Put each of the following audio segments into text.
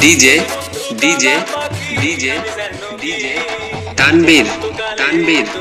DJ Tanbir DJ Tanbir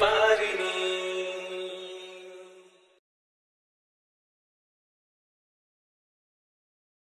Bye.